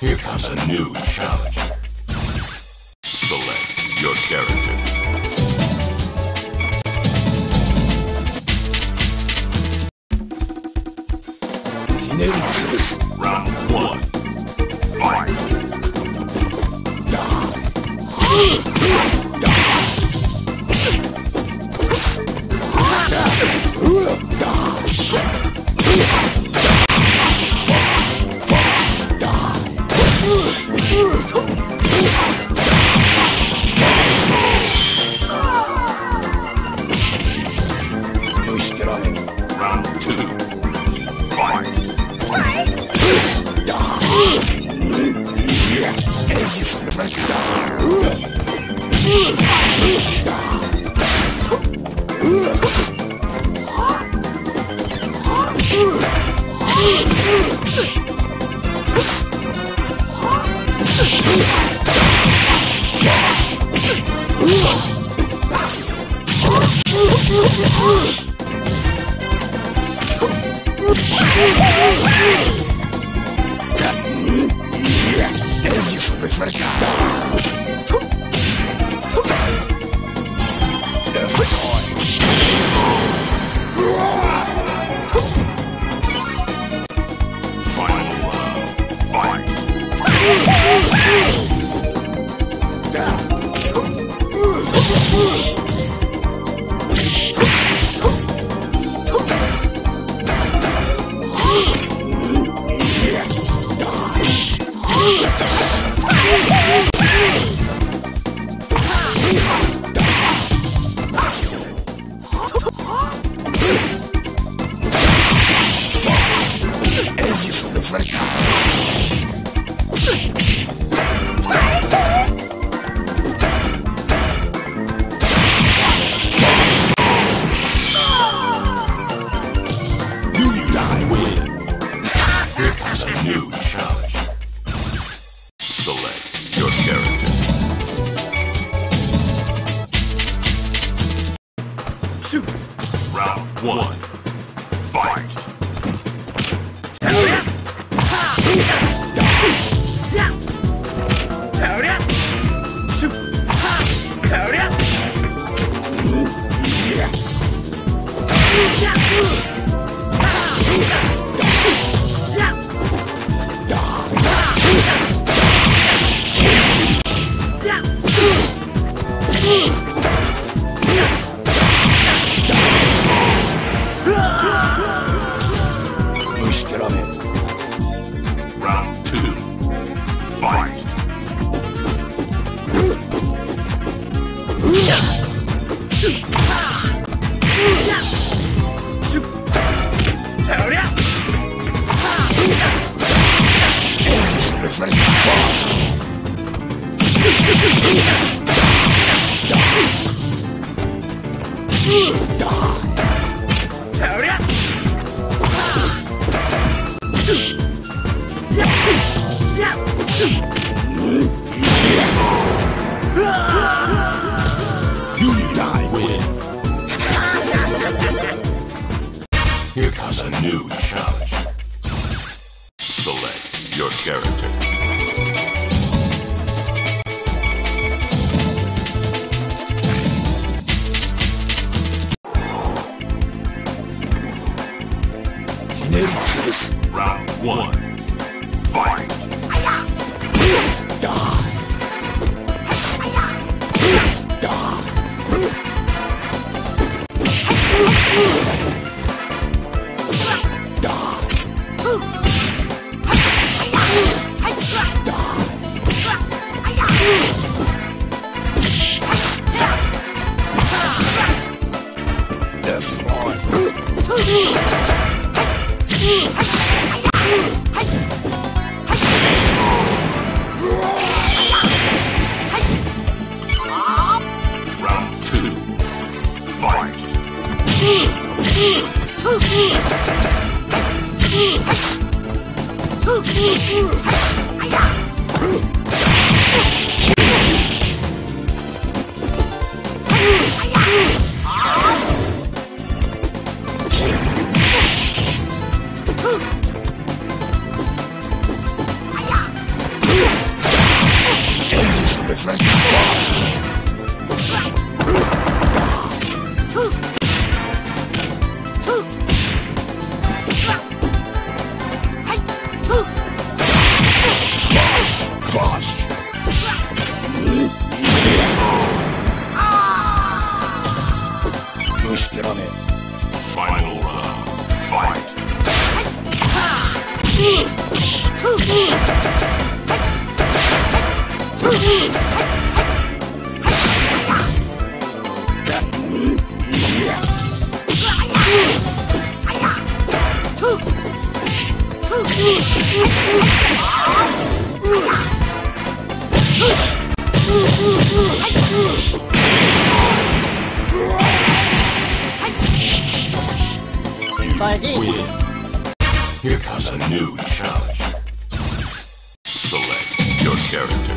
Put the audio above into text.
Here comes a new challenger. Select your character. Round one. Fight. Here comes a new challenge. Select your character.